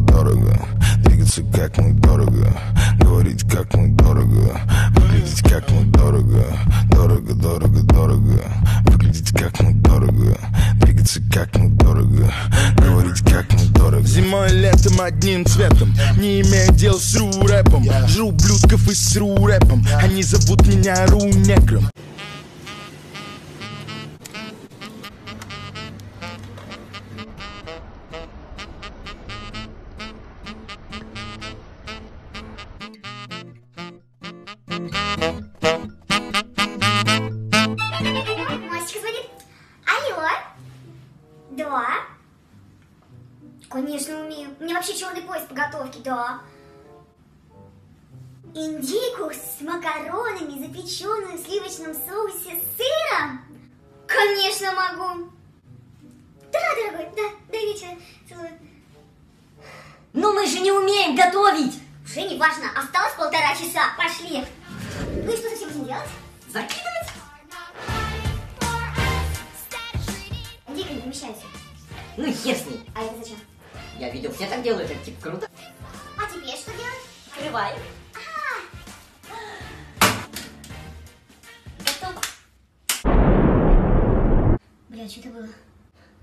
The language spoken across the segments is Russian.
дорого-дорого. Двигаться как мы дорого, говорить как мы дорого, выглядеть как мы дорого. Дорого-дорого-дорого, выглядеть как мы дорого, двигаться как мы дорого, говорить как мы дорого. Зимой, летом одним цветом, не имея дел с ру-рэпом. Жру блюдков и с ру-рэпом, они зовут меня ру-негром. Мальчик звонит. Алло? Да? Конечно, умею. У меня вообще черный пояс подготовки, да. Индейку с макаронами, запеченную в сливочном соусе с сыром? Конечно, могу. Да, дорогой, да, до вечера. Целую. Но мы же не умеем готовить. Уже не важно, осталось 1,5 часа, пошли. Ну и что со всем этим делать? Закидывать? Дико не помещаются. Ну и хер с ней. А это зачем? Я видел, все так делают, это типа круто. А теперь что делать? Открывай. Готово. Бля, что это было?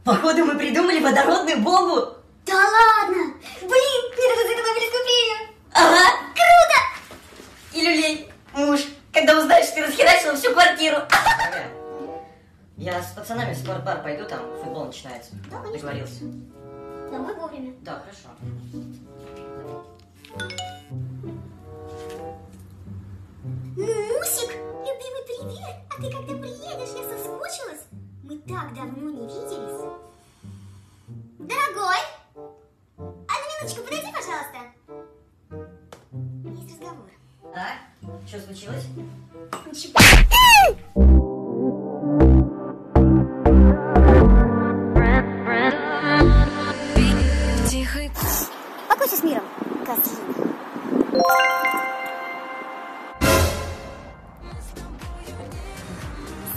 Походу мы придумали водородную бомбу. Да ладно! Блин, это тут этого преступления. Ага, круто! И люлей, муж, когда узнаешь, что ты расхерачила всю квартиру. Я с пацанами в спортбар пойду, там футбол начинается. Да, конечно. Договорился. Да, мы вовремя. Да, хорошо. Мусик, любимый, привет! А ты когда приедешь? Я соскучилась. Мы так давно не виделись. Дорогой! Одну минуточку, подойди, пожалуйста. Есть разговор. А? Что случилось? Ничего. Покончи с миром, козлина.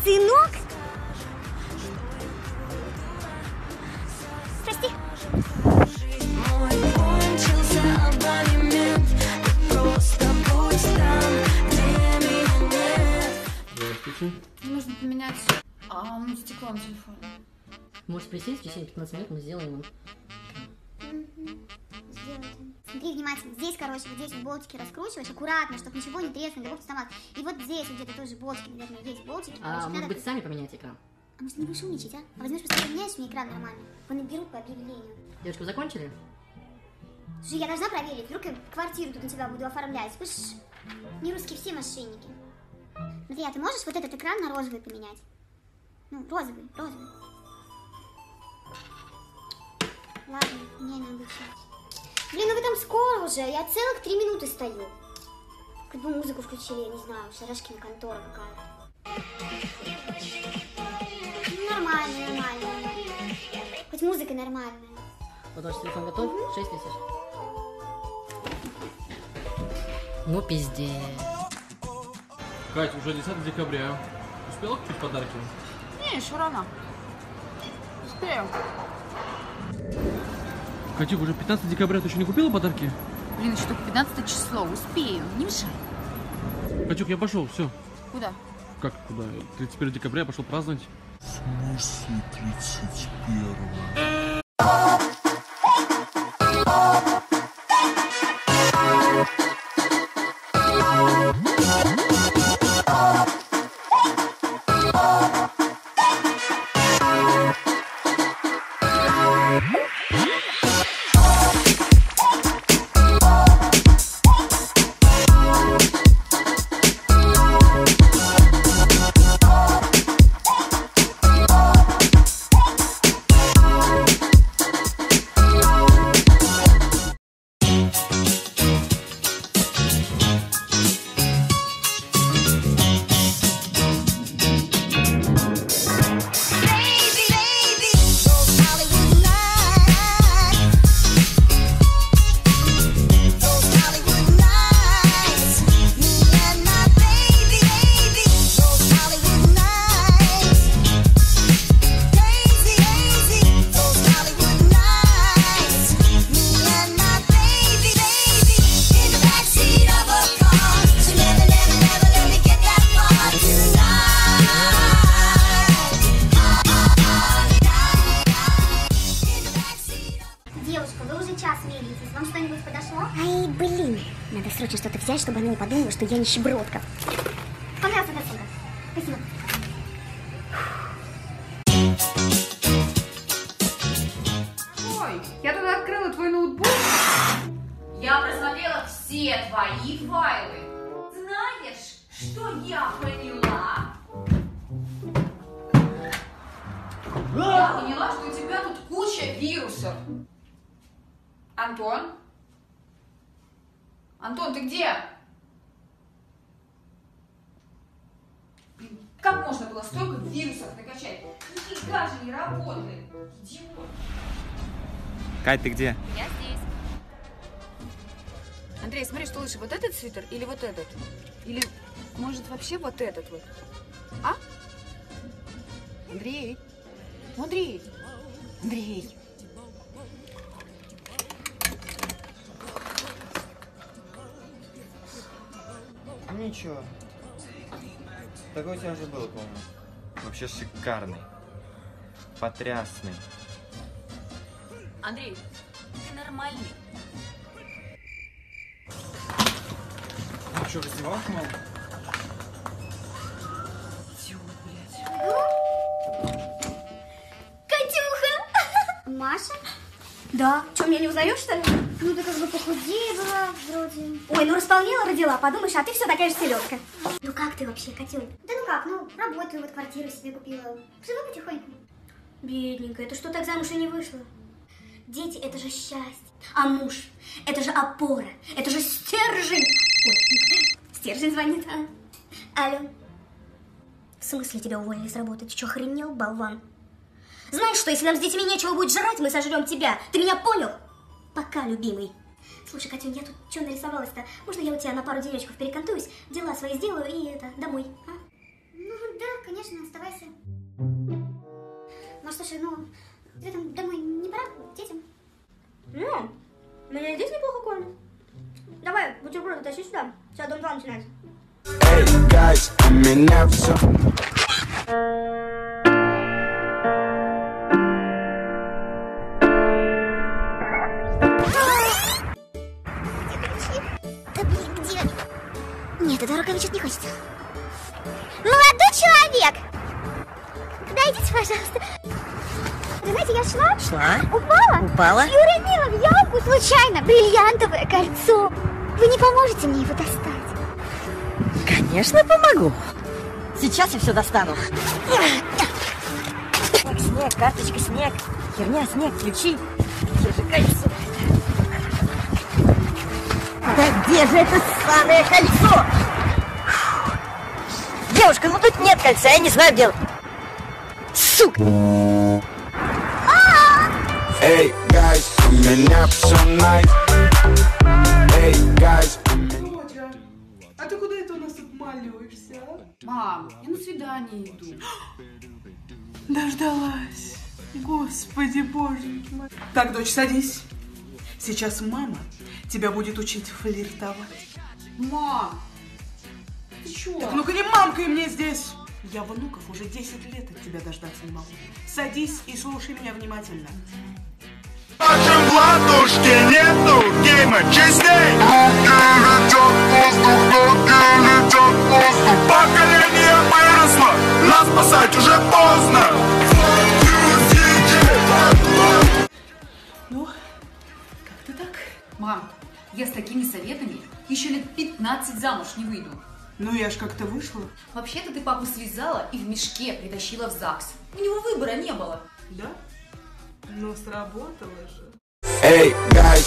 Сынок? Прости. Нужно поменять... А, он стекло на телефоне. Можешь присесть, в течение 15 минут мы сделаем его. Смотри внимательно, здесь, короче, вот здесь вот болтики раскручиваешь, аккуратно, чтобы ничего не треснули, вот автомат. И вот здесь вот где-то тоже болтики, наверное, есть болтики. А, может быть, сами поменять экран? А может, не будешь умничать, а? А возьмешь, просто поменяешь мне экран нормально. Понаберу по объявлению. Девушка, вы закончили? Слушай, я должна проверить, вдруг я квартиру тут на тебя буду оформлять. Слышишь, не русские все мошенники. Смотри, а ты можешь вот этот экран на розовый поменять? Ну, розовый, розовый. Ладно, мне не обучать. Блин, ну вы там скоро уже, я целых 3 минуты стою. Как бы музыку включили, я не знаю, Шарашкина контора какая-то. Нормально, нормально. Хоть музыка нормальная. Вот ваш телефон готов? 6000. Ну пиздец. Кать, уже 10 декабря. Успела купить подарки? Не, еще рано. Успею. Катюк, уже 15 декабря, ты еще не купила подарки? Блин, еще только 15 число, успею, не мешай. Катюк, я пошел, все. Куда? Как куда? 31 декабря я пошел праздновать. В смысле 31? осмелитесь. Вам что-нибудь подошло? Ай, блин. Надо срочно что-то взять, чтобы она не подумала, что я нищебродка. Понравилась эта сумка. Спасибо. Ой, я тут открыла твой ноутбук. Я просмотрела все твои файлы. Знаешь, что я поняла? Я поняла, что у тебя тут куча вирусов. Антон? Антон, ты где? Как можно было столько вирусов накачать? Нифига же не работает. Идиот. Кать, ты где? Я здесь. Андрей, смотри, что лучше, вот этот свитер или вот этот? Или, может, вообще вот этот вот? А? Андрей? Андрей! Андрей! Ну ничего. Такой у тебя уже был, по-моему. Вообще шикарный. Потрясный. Андрей, ты нормальный. Ну что, раздевалась, мам? Идиот, блядь. Катюха! Маша? Да. Что, меня не узнаешь, что ли? Ну ты как бы похудела, вроде. Ой, ну располнела, родила, подумаешь, а ты все такая же селедка. Ну как ты вообще, Катюнь? Да ну как, ну работаю, вот квартиру себе купила. Живу потихоньку. Бедненькая, ты что, так замуж и не вышла? Дети, это же счастье. А муж, это же опора, это же стержень. Ой, стержень звонит, а? Алло. В смысле тебя уволили с работы? Ты что, охренел, болван? Знаешь что, если нам с детьми нечего будет жрать, мы сожрем тебя. Ты меня понял? Пока, любимый. Слушай, Катюнь, я тут что нарисовалась-то? Можно я у тебя на пару денечков перекантуюсь, дела свои сделаю и это, домой, а? Ну да, конечно, оставайся. Ну слушай, ну, ты там домой не пора, детям? Ну, меня здесь неплохо кормят. Давай, бутерброды тащи сюда, сейчас дом 2 начинается. Hey, guys, I'm in Africa. Нет, это рукавичек не хочется. Молодой человек! Подойдите, пожалуйста. Вы знаете, я шла. Упала. И уронила в ямку случайно бриллиантовое кольцо. Вы не поможете мне его достать? Конечно, помогу. Сейчас я все достану. Снег, снег, карточка, снег. Херня, снег, ключи. Где же кольцо? Да где же это самое кольцо? Девушка, ну тут нет кольца, я не знаю, где. Сука! Эй, guys, меня псонай. Эй, guys. Боря, а ты куда это у нас тут малюешься? Мам, я на свидание иду. Дождалась. Господи, боже. Так, дочь, садись. Сейчас мама тебя будет учить флиртовать. Мам! Ты чё? Так ну-ка не мамкой мне здесь! Я внуков уже 10 лет от тебя дождаться не могу. Садись и слушай меня внимательно. Поколение выросло, нас спасать уже поздно! Ну? Мам, я с такими советами еще лет 15 замуж не выйду. Ну я ж как-то вышла. Вообще-то ты папу связала и в мешке притащила в ЗАГС. У него выбора не было. Да? Ну сработало же. Эй, guys,